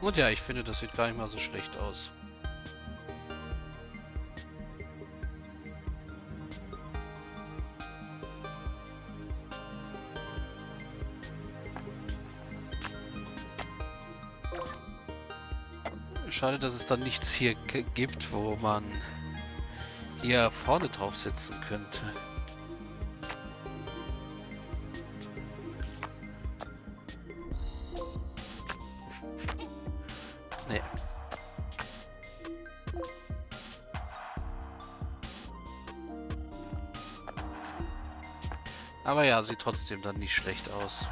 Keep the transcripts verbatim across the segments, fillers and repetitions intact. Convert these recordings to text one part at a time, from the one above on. Und ja, ich finde, das sieht gar nicht mal so schlecht aus. Schade, dass es dann nichts hier gibt, wo man hier vorne drauf sitzen könnte. Nee. Aber ja, sieht trotzdem dann nicht schlecht aus.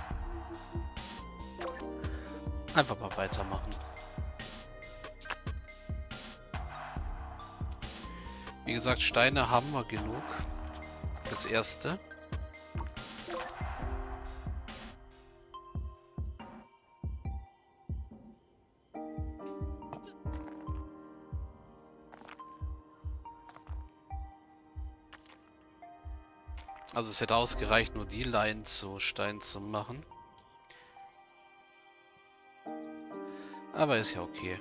Einfach mal weitermachen. Wie gesagt, Steine haben wir genug. Das erste. Also es hätte ausgereicht, nur die Leinen zu Stein zu machen. Aber ist ja okay.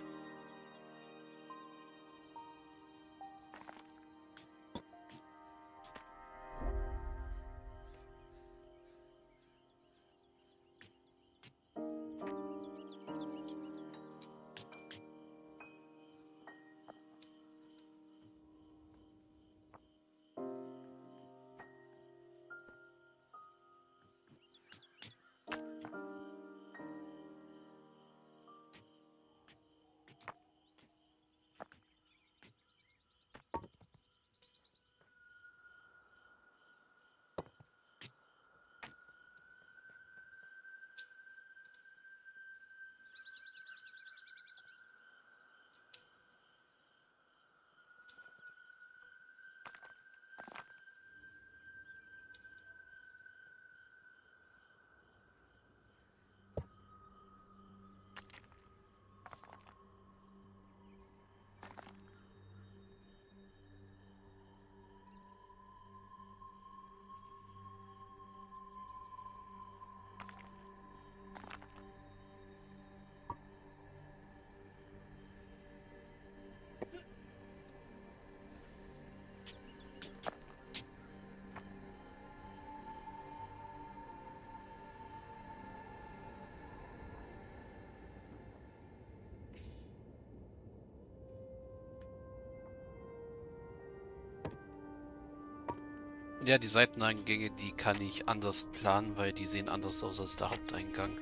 Ja, die Seiteneingänge, die kann ich anders planen, weil die sehen anders aus als der Haupteingang.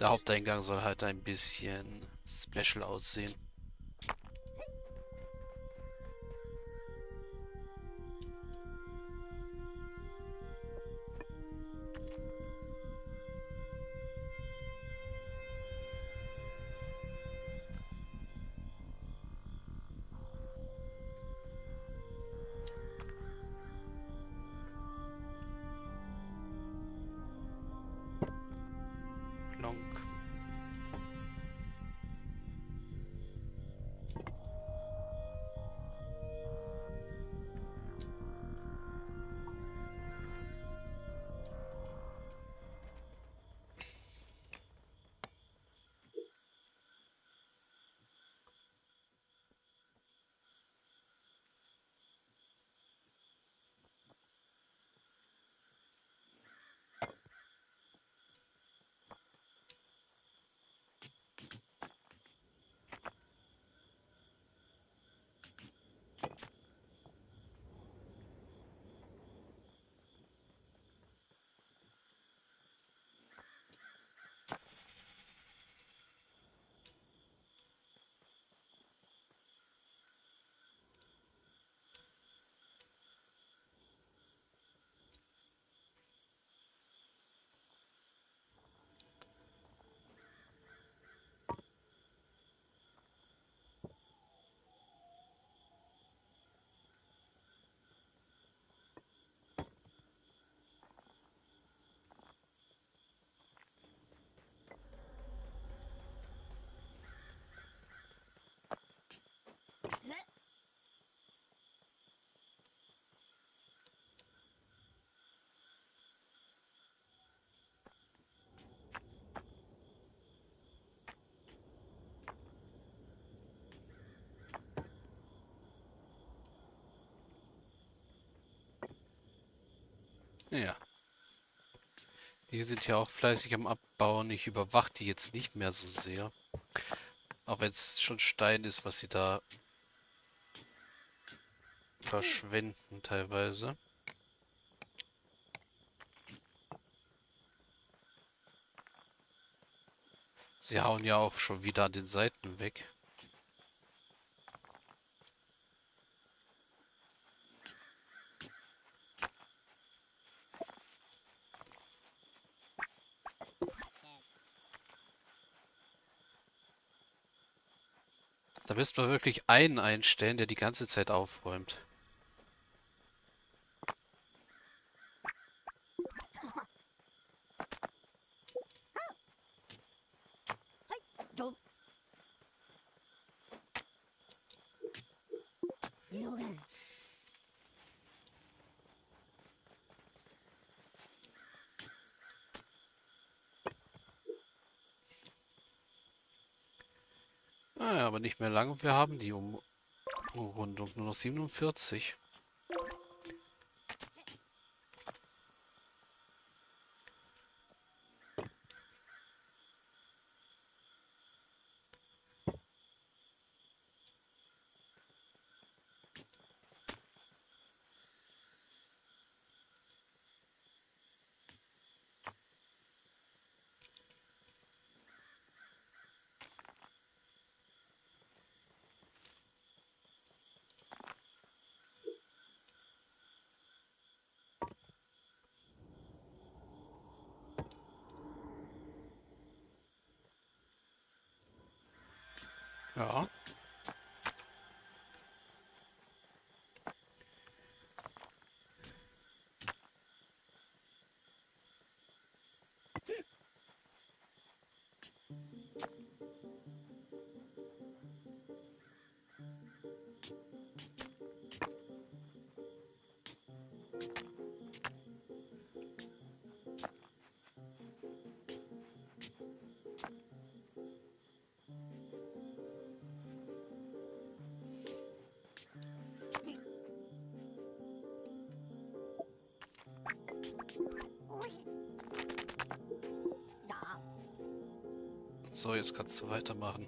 Der Haupteingang soll halt ein bisschen special aussehen. Ja. Die sind ja auch fleißig am Abbauen. Ich überwache die jetzt nicht mehr so sehr. Auch wenn es schon Stein ist, was sie da verschwenden teilweise. Sie hauen ja auch schon wieder an den Seiten weg. Da müsste man wirklich einen einstellen, der die ganze Zeit aufräumt. Naja, aber nicht mehr lange. Wir haben die Umrundung. Nur noch siebenundvierzig. Ja. So, jetzt kannst du weitermachen.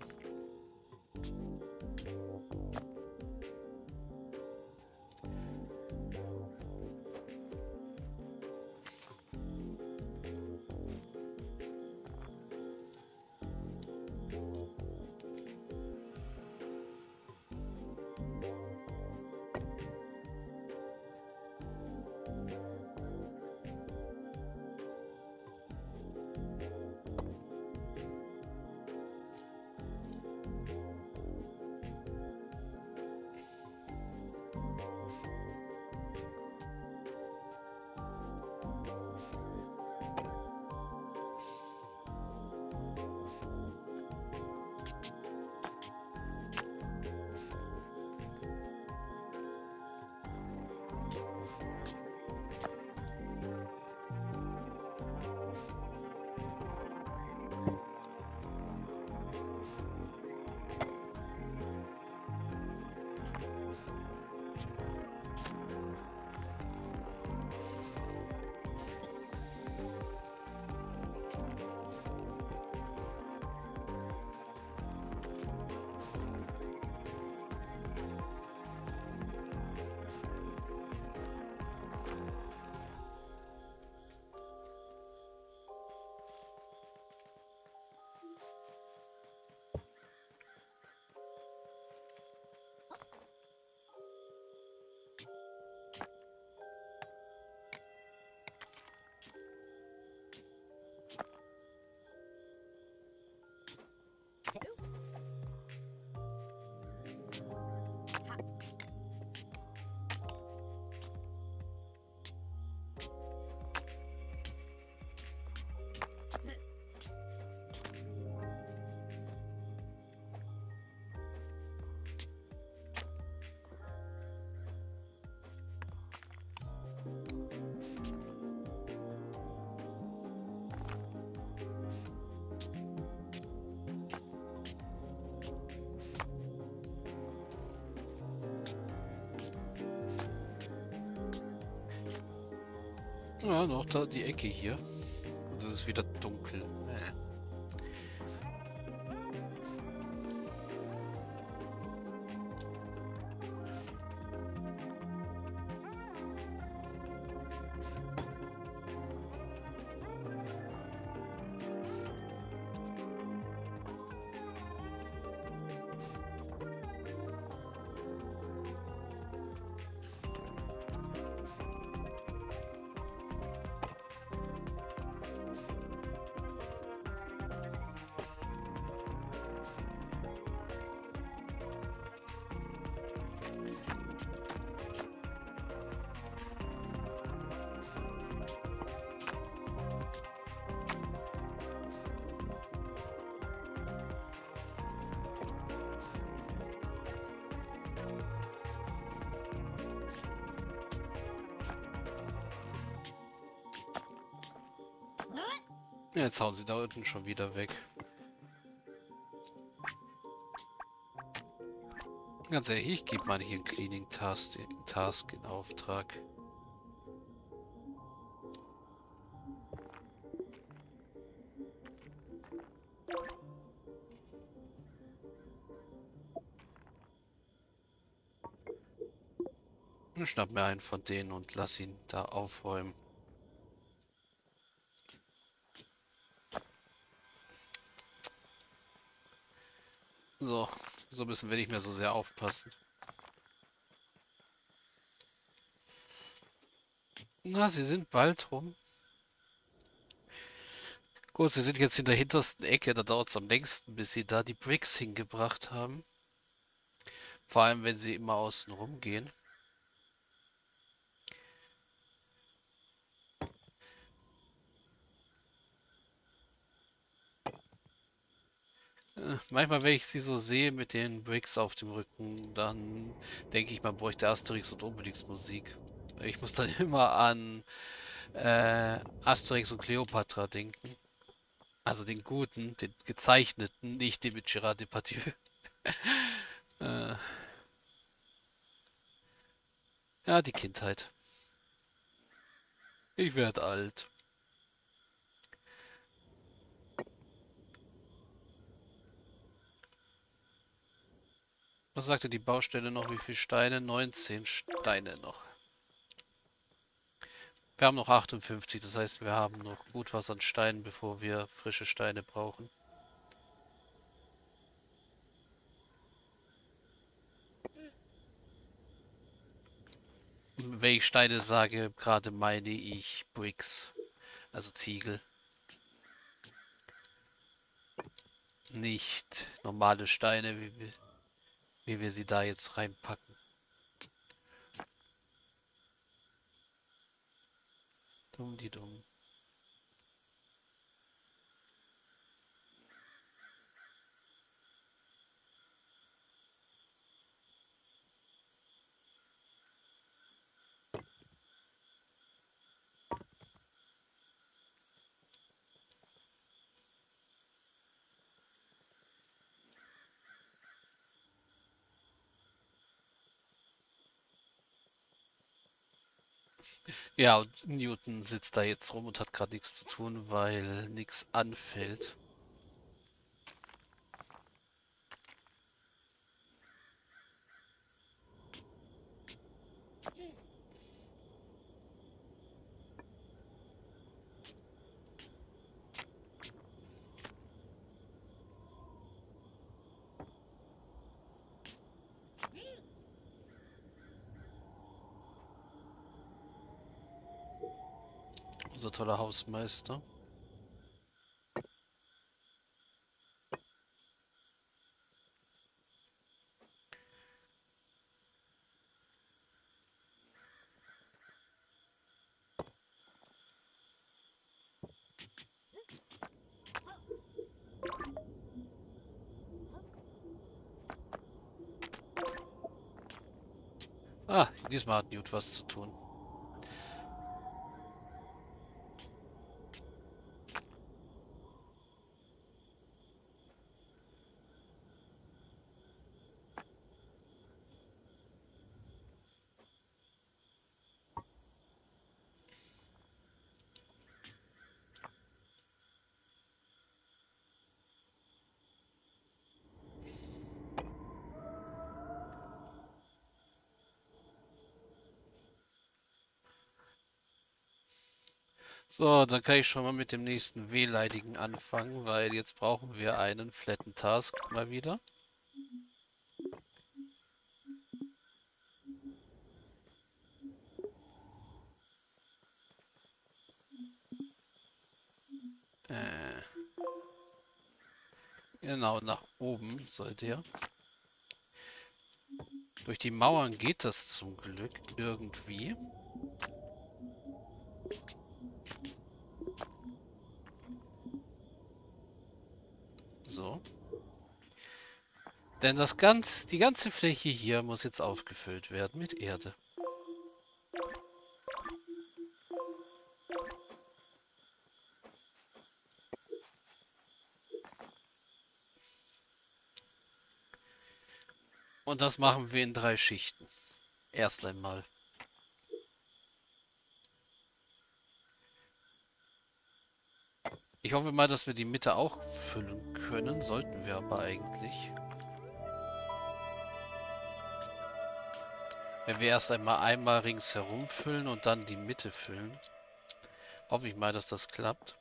Ja, noch da die Ecke hier. Und es ist wieder dunkel. Jetzt hauen sie da unten schon wieder weg. Ganz ehrlich, ich gebe mal hier einen Cleaning Task, Task in Auftrag. Ich schnapp mir einen von denen und lass ihn da aufräumen. So, so müssen wir nicht mehr so sehr aufpassen. Na, sie sind bald rum. Gut, sie sind jetzt in der hintersten Ecke, da dauert es am längsten, bis sie da die Bricks hingebracht haben. Vor allem, wenn sie immer außen rum gehen. Manchmal, wenn ich sie so sehe mit den Bricks auf dem Rücken, dann denke ich, man bräuchte Asterix und Obelix Musik. Ich muss dann immer an äh, Asterix und Cleopatra denken. Also den guten, den gezeichneten, nicht den mit Gérard Depardieu. äh. Ja, die Kindheit. Ich werde alt. Was sagte die Baustelle noch? Wie viele Steine? neunzehn Steine noch. Wir haben noch achtundfünfzig, das heißt, wir haben noch gut was an Steinen, bevor wir frische Steine brauchen. Und wenn ich Steine sage, gerade meine ich Bricks, also Ziegel. Nicht normale Steine, wie wir... wie wir sie da jetzt reinpacken. Dumm, die dumm. Ja, und Newton sitzt da jetzt rum und hat gerade nichts zu tun, weil nichts anfällt. Unser toller Hausmeister. Ah, diesmal hat Newt was zu tun. So, dann kann ich schon mal mit dem nächsten wehleidigen anfangen, weil jetzt brauchen wir einen flatten Task mal wieder. Äh. Genau, nach oben sollte er. Durch die Mauern geht das zum Glück irgendwie. So. Denn das ganz, die ganze Fläche hier muss jetzt aufgefüllt werden mit Erde. Und das machen wir in drei Schichten. Erst einmal. Ich hoffe mal, dass wir die Mitte auch füllen können. Sollten wir aber eigentlich. Wenn wir erst einmal einmal ringsherum füllen und dann die Mitte füllen. Hoffe ich mal, dass das klappt.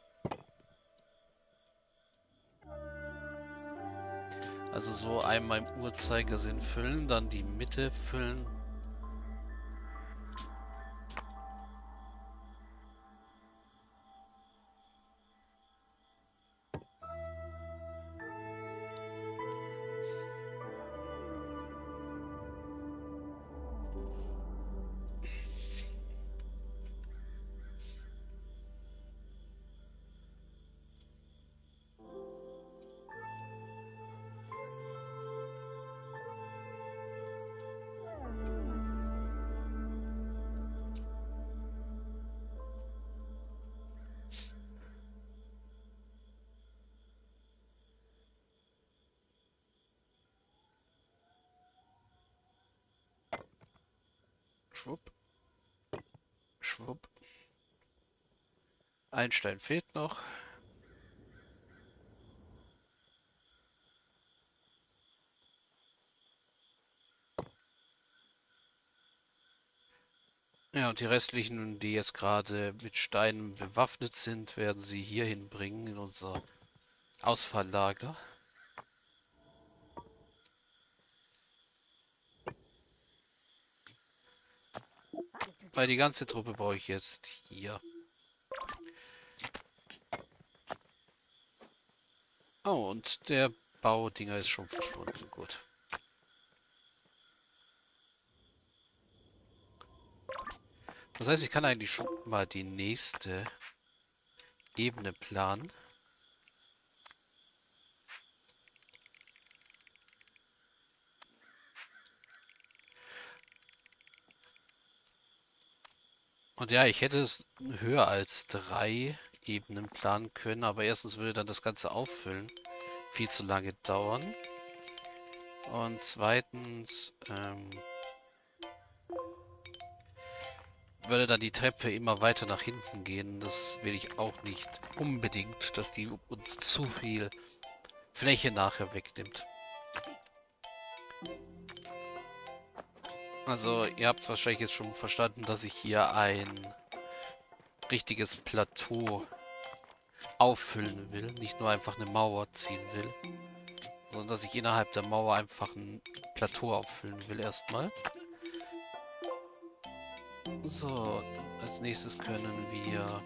Also so einmal im Uhrzeigersinn füllen, dann die Mitte füllen. Schwupp. Schwupp. Ein Stein fehlt noch. Ja, und die restlichen, die jetzt gerade mit Steinen bewaffnet sind, werden sie hier hinbringen in unser Ausfalllager. Weil die ganze Truppe brauche ich jetzt hier. Oh, und der Baudinger ist schon verschwunden. Gut. Das heißt, ich kann eigentlich schon mal die nächste Ebene planen. Und ja, ich hätte es höher als drei Ebenen planen können, aber erstens würde dann das Ganze auffüllen viel zu lange dauern. Und zweitens ähm, würde dann die Treppe immer weiter nach hinten gehen. Das will ich auch nicht unbedingt, dass die uns zu viel Fläche nachher wegnimmt. Also, ihr habt es wahrscheinlich jetzt schon verstanden, dass ich hier ein richtiges Plateau auffüllen will. Nicht nur einfach eine Mauer ziehen will, sondern dass ich innerhalb der Mauer einfach ein Plateau auffüllen will erstmal. So, als nächstes können wir...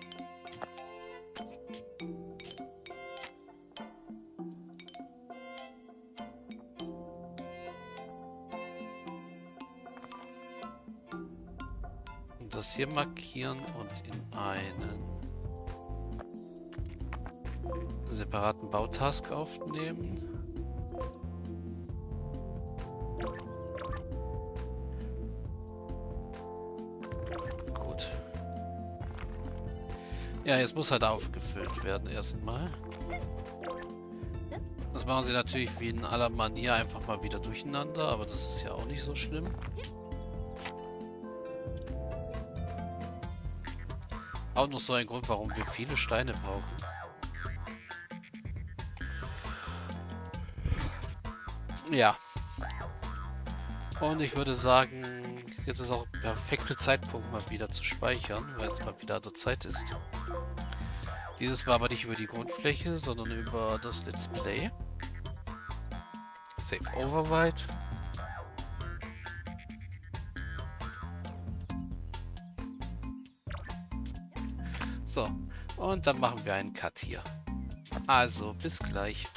das hier markieren und in einen separaten Bautask aufnehmen. Gut. Ja, jetzt muss halt aufgefüllt werden erstmal. Das machen sie natürlich wie in aller Manier einfach mal wieder durcheinander, aber das ist ja auch nicht so schlimm. Auch noch so ein Grund, warum wir viele Steine brauchen. Ja. Und ich würde sagen, Jetzt ist auch der perfekte Zeitpunkt, mal wieder zu speichern, weil es mal wieder an der Zeit ist. Dieses Mal aber nicht über die Grundfläche, sondern über das Let's Play. Save Override. So, und dann machen wir einen Cut hier. Also, bis gleich.